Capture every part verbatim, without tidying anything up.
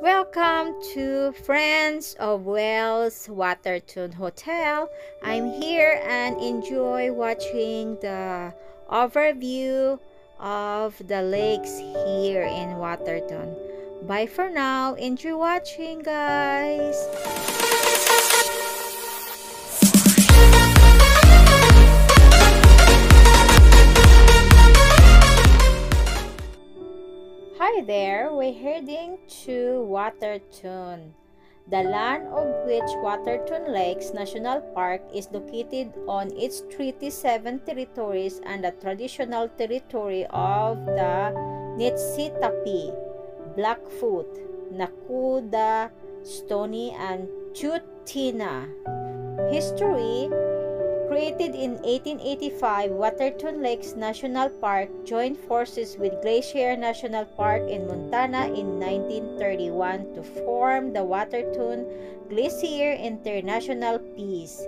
Welcome to Prince of Wales Waterton Hotel. I'm here and enjoy watching the overview of the lakes here in Waterton. Bye for now. Enjoy watching, guys. Hi there, we're heading to Waterton, the land of which Waterton Lakes National Park is located on its Treaty seven territories and the traditional territory of the Nitsitapi, Blackfoot, Nakuda, Stoney, and Tsuut'ina. History. Created in eighteen eighty-five, Waterton Lakes National Park joined forces with Glacier National Park in Montana in nineteen thirty-one to form the Waterton-Glacier International Peace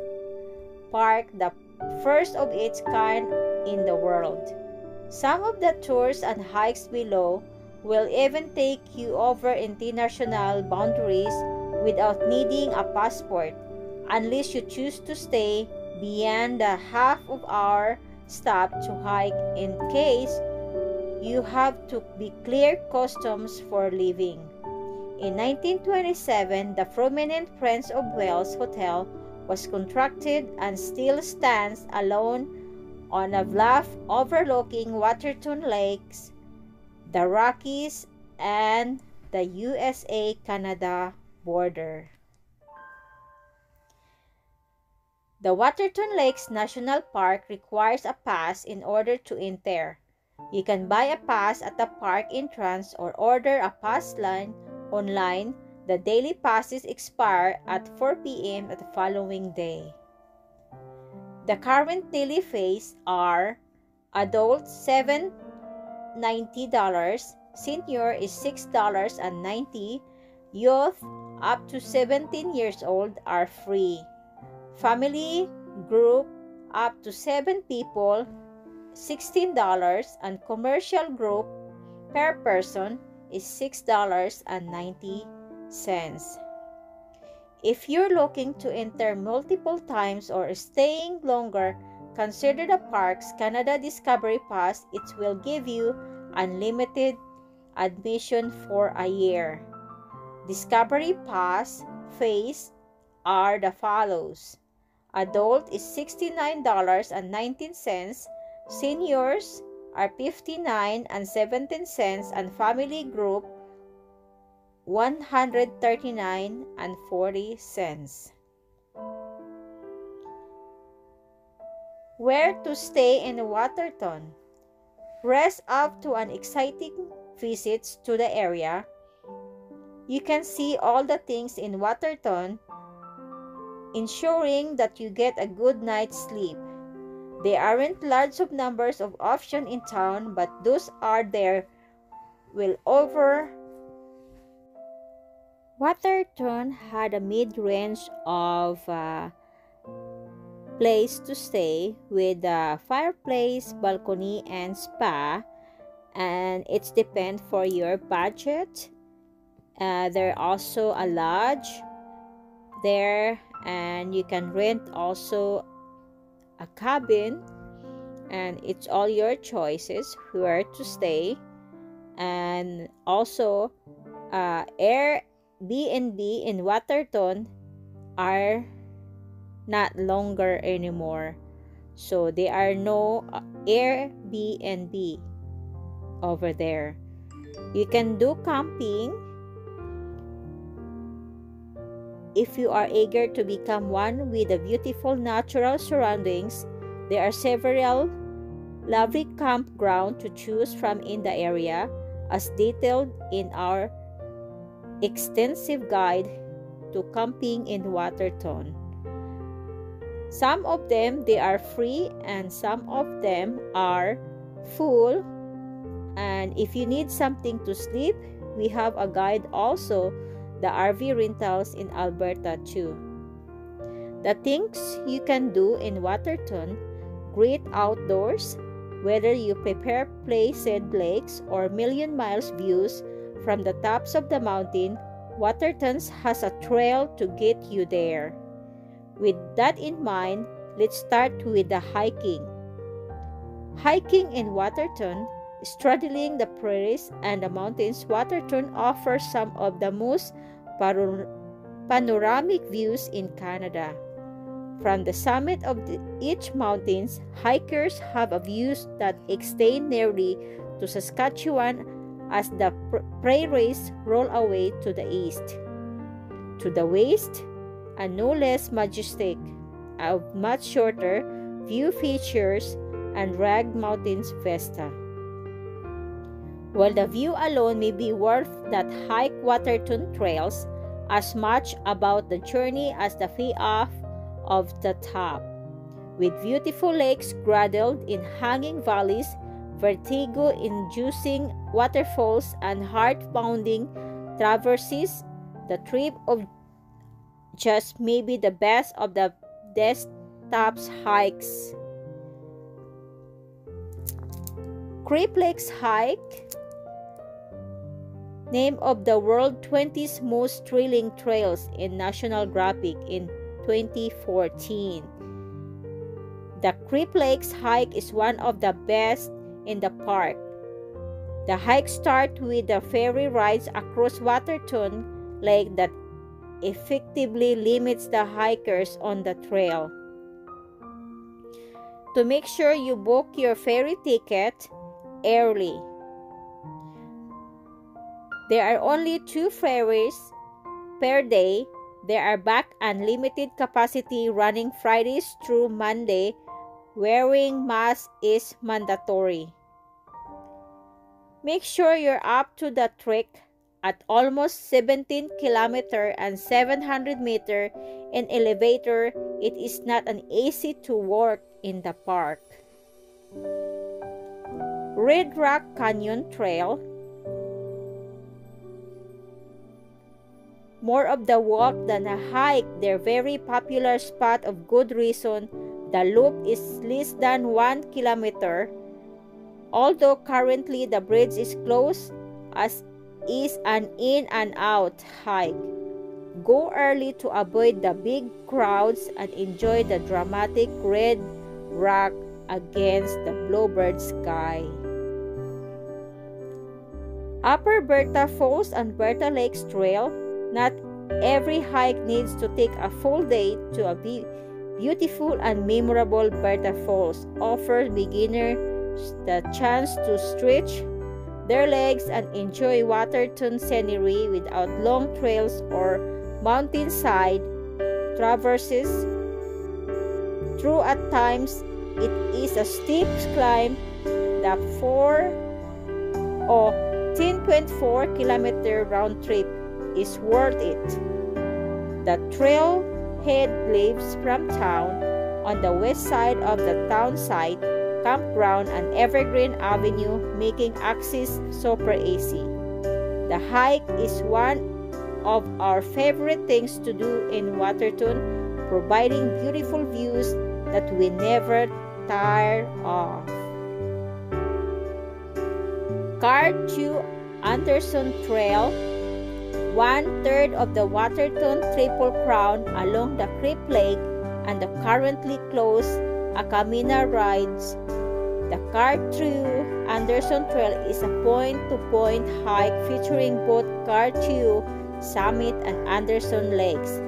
Park, the first of its kind in the world. Some of the tours and hikes below will even take you over international boundaries without needing a passport, unless you choose to stay beyond the half of our stop to hike, in case you have to be clear customs for leaving. In nineteen twenty-seven, the prominent Prince of Wales Hotel was constructed and still stands alone on a bluff overlooking Waterton Lakes, the Rockies, and the U S A Canada border. The Waterton Lakes National Park requires a pass in order to enter. You can buy a pass at the park entrance or order a pass line online. The daily passes expire at four p m the following day. The current daily fees are adult seven dollars and ninety cents, senior is six dollars and ninety cents, youth up to seventeen years old are free. Family group up to seven people, sixteen dollars, and commercial group per person is six dollars and ninety cents. If you're looking to enter multiple times or staying longer, consider the Parks Canada Discovery Pass. It will give you unlimited admission for a year. Discovery Pass fees are the follows. Adult is sixty-nine dollars and nineteen cents, seniors are fifty-nine dollars and seventeen cents, and family group one hundred thirty-nine dollars and forty cents. Where to stay in Waterton? Rest up to an exciting visit to the area. You can see all the things in Waterton, ensuring that you get a good night's sleep. There aren't large numbers of options in town, but those are there will over. Waterton had a mid-range of uh, place to stay with a fireplace, balcony, and spa, and it's depend for your budget. Uh, there also a lodge there, and you can rent also a cabin, and it's all your choices where to stay. And also uh, Airbnb in Waterton are not longer anymore, so there are no Airbnb over there. You can do camping if you are eager to become one with the beautiful natural surroundings. There are several lovely campgrounds to choose from in the area, as detailed in our extensive guide to camping in Waterton. Some of them, they are free, and some of them are full. And if you need something to sleep, we have a guide also, the R V rentals in Alberta too. The things you can do in Waterton: great outdoors, whether you prepare placid lakes or million miles views from the tops of the mountain, Waterton's has a trail to get you there. With that in mind, let's start with the hiking. Hiking in Waterton, straddling the prairies and the mountains, Waterton offers some of the most panoramic views in Canada. From the summit of the, each mountains, hikers have a views that extend nearly to Saskatchewan as the prairies roll away to the east. To the west, a no less majestic, a much shorter view features and Rag Mountains Vesta. While the view alone may be worth that hike, Waterton trails as much about the journey as the fee off of the top. With beautiful lakes cradled in hanging valleys, vertigo-inducing waterfalls, and heart-pounding traverses, the trip of just maybe the best of the desktop's hikes. Creep Lakes hike, name of the world's twentieth most thrilling trails in National Geographic in twenty fourteen. The Creep Lakes hike is one of the best in the park. The hike starts with the ferry rides across Waterton Lake that effectively limits the hikers on the trail. To make sure you book your ferry ticket early. There are only two ferries per day. There are back and limited capacity running Fridays through Monday. Wearing masks is mandatory. Make sure you're up to the trick at almost seventeen kilometers and seven hundred meters in elevator. It is not an easy to walk in the park. Red Rock Canyon Trail. More of the walk than a hike, their very popular spot of good reason. The loop is less than one kilometer, although currently the bridge is closed, as is an in and out hike. Go early to avoid the big crowds and enjoy the dramatic red rock against the bluebird sky. Upper Bertha Falls and Bertha Lakes Trail. Not every hike needs to take a full day to a be- beautiful and memorable Bertha Falls. Offers beginners the chance to stretch their legs and enjoy Waterton scenery without long trails or mountainside traverses. True, at times it is a steep climb. The four or ten point four kilometer round trip is worth it. The trailhead leaves from town on the west side of the town site, campground, and Evergreen Avenue, making access super easy. The hike is one of our favorite things to do in Waterton, providing beautiful views that we never tire of. Carthew Anderson Trail, one-third of the Waterton Triple Crown along the Creep Lake and the currently closed Akamina rides. The Carthew Anderson Trail is a point-to-point hike featuring both Carthew Summit and Anderson Lakes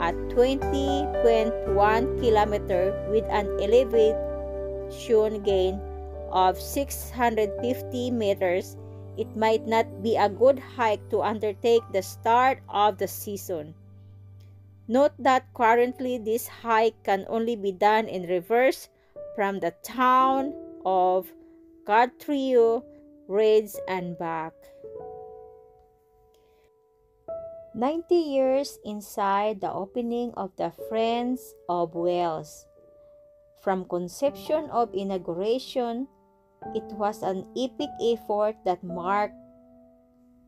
at twenty point one kilometers with an elevation gain of six hundred fifty meters. It might not be a good hike to undertake the start of the season. Note that currently this hike can only be done in reverse from the town of Cartrio Ridge and back. ninety years inside the opening of the Prince of Wales. From conception of inauguration, it was an epic effort that marked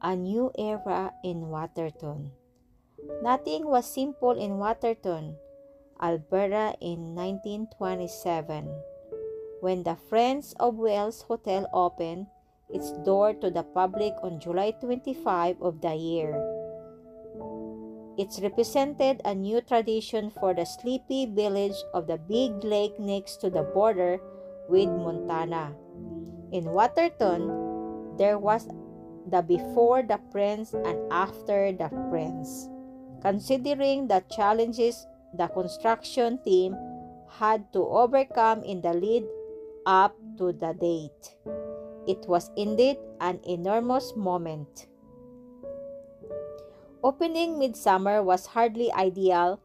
a new era in Waterton. Nothing was simple in Waterton, Alberta in nineteen twenty-seven. When the Prince of Wales Hotel opened its door to the public on July twenty-fifth of the year, It represented a new tradition for the sleepy village of the big lake next to the border with Montana. In Waterton, there was the before the Prince and after the Prince. Considering the challenges the construction team had to overcome in the lead up to the date, it was indeed an enormous moment. Opening midsummer was hardly ideal.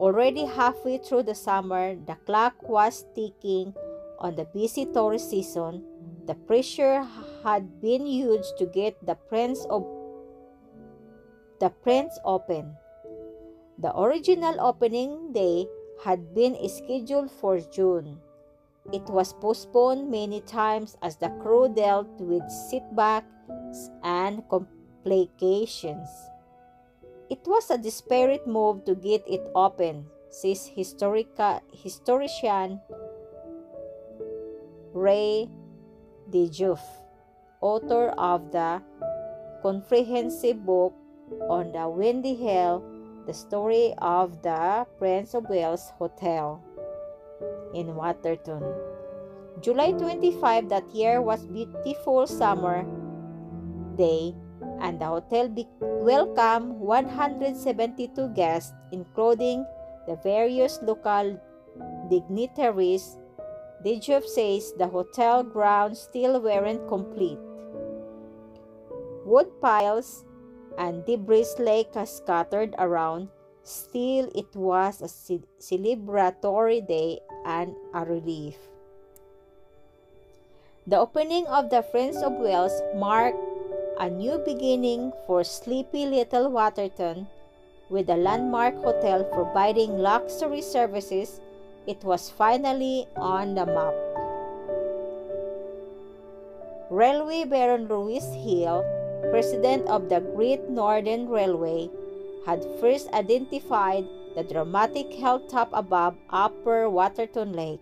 Already halfway through the summer, the clock was ticking on the busy tourist season. The pressure had been huge to get the Prince of the Prince open. The original opening day had been scheduled for June. It was postponed many times as the crew dealt with setbacks and complications. It was a desperate move to get it open, says historica, historian Ray Djuff, author of the comprehensive book on the Windy Hill, The Story of the Prince of Wales Hotel in Waterton. July twenty-fifth that year was beautiful summer day, and the hotel welcomed one hundred seventy-two guests, including the various local dignitaries. Djuff says the hotel grounds still weren't complete. Wood piles and debris lay scattered around. Still, it was a celebratory day and a relief. The opening of the Prince of Wales marked a new beginning for sleepy little Waterton. With the landmark hotel providing luxury services, it was finally on the map. Railway Baron Louis Hill, president of the Great Northern Railway, had first identified the dramatic hilltop above Upper Waterton Lake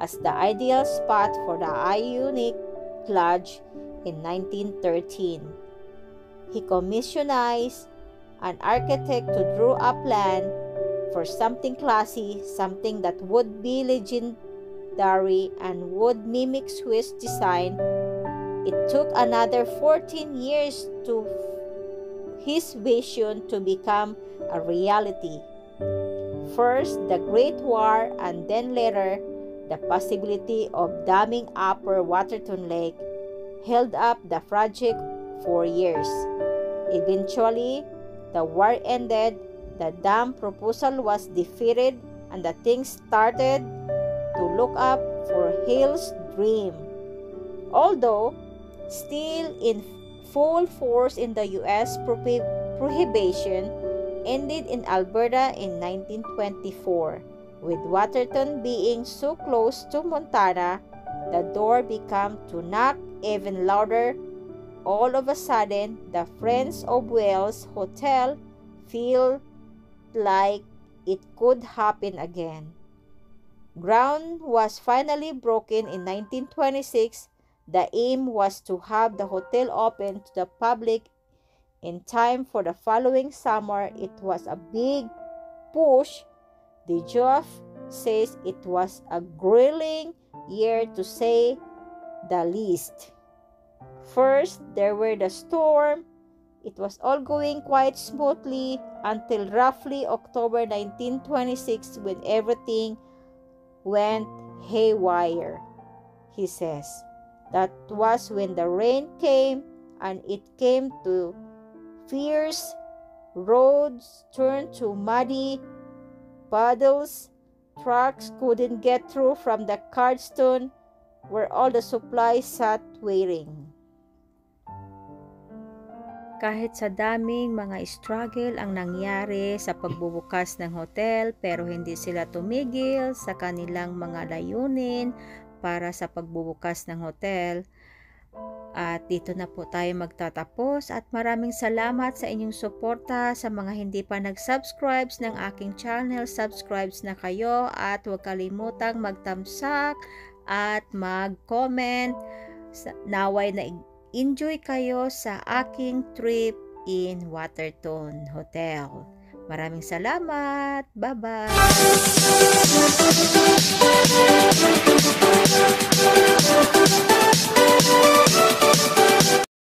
as the ideal spot for the Ionic Lodge in nineteen thirteen. He commissioned an architect to draw a plan for something classy, something that would be legendary and would mimic Swiss design. It took another fourteen years to his vision to become a reality. First, the Great War, and then later, the possibility of damming Upper Waterton Lake held up the project for years. Eventually, the war ended, the dam proposal was defeated, and the things started to look up for Hill's dream. Although still in full force in the U S, prohibition ended in Alberta in nineteen twenty-four. With Waterton being so close to Montana, the door began to knock even louder. All of a sudden, the Prince of Wales Hotel felt like it could happen again. Ground was finally broken in nineteen twenty-six. The aim was to have the hotel open to the public in time for the following summer. It was a big push. Djuff says it was a grilling year, to say the least. First, there were the storm. It was all going quite smoothly until roughly October nineteen twenty-six, when everything went haywire, he says. That was when the rain came, and it came to fierce. Roads turned to muddy puddles. Trucks couldn't get through from the Cardston, where all the supplies sat waiting. Kahit sa daming mga struggle ang nangyari sa pagbubukas ng hotel, pero hindi sila tumigil sa kanilang mga layunin para sa pagbubukas ng hotel. At dito na po tayo magtatapos, at maraming salamat sa inyong suporta. Sa mga hindi pa nag-subscribes ng aking channel, subscribes na kayo, at huwag kalimutang magtamsak at mag-comment. Naway na enjoy kayo sa aking trip in Waterton Hotel. Maraming salamat! Bye-bye!